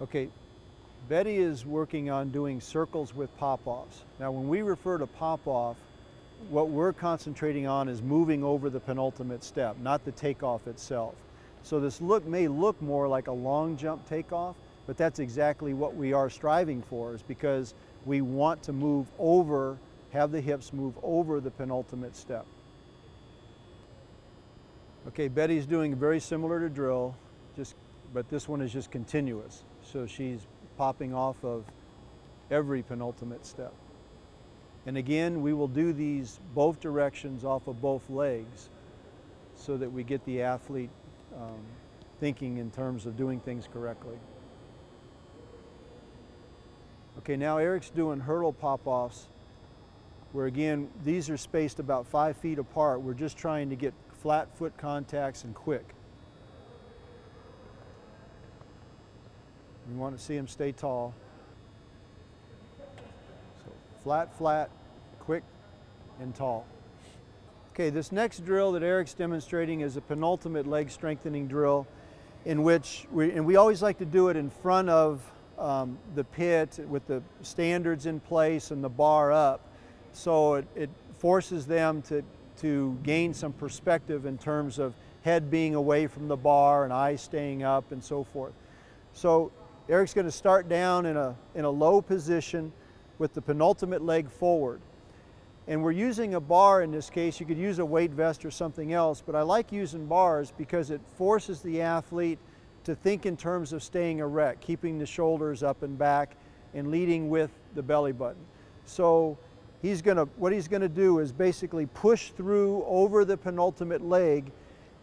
Okay, Betty is working on doing circles with pop-offs. Now when we refer to pop-off, what we're concentrating on is moving over the penultimate step, not the takeoff itself. So this may look more like a long jump takeoff, but that's exactly what we are striving for, is because we want to move over, have the hips move over the penultimate step. Okay, Betty's doing very similar to drill, but this one is just continuous. So she's popping off of every penultimate step. And again, we will do these both directions off of both legs so that we get the athlete thinking in terms of doing things correctly. Okay, now Eric's doing hurdle pop-offs, where again, these are spaced about 5 feet apart. We're just trying to get flat foot contacts and quick. We want to see him stay tall. So flat, flat, quick, and tall. Okay, this next drill that Eric's demonstrating is a penultimate leg strengthening drill, in which we always like to do it in front of the pit with the standards in place and the bar up. So it forces them to gain some perspective in terms of head being away from the bar and eyes staying up and so forth. So Eric's going to start down in a low position with the penultimate leg forward. And we're using a bar in this case. You could use a weight vest or something else, but I like using bars because it forces the athlete to think in terms of staying erect, keeping the shoulders up and back and leading with the belly button. So what he's gonna do is basically push through over the penultimate leg.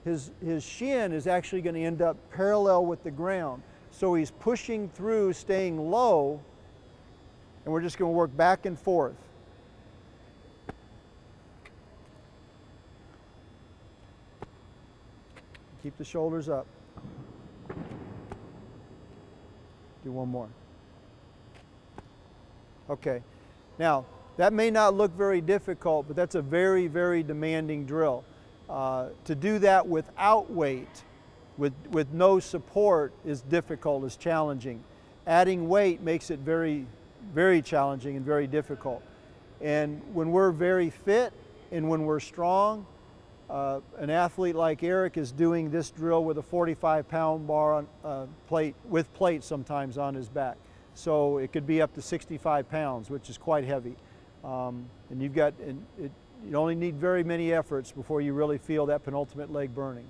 His shin is actually gonna end up parallel with the ground. So he's pushing through, staying low, and we're just gonna work back and forth. Keep the shoulders up. Do one more. Okay, now that may not look very difficult, but that's a very, very demanding drill. To do that without weight, with no support, is difficult, is challenging. Adding weight makes it very, very challenging and very difficult. And when we're very fit and when we're strong, an athlete like Eric is doing this drill with a 45-pound bar on plate, with plate sometimes on his back. So it could be up to 65 pounds, which is quite heavy. And you only need very many efforts before you really feel that penultimate leg burning.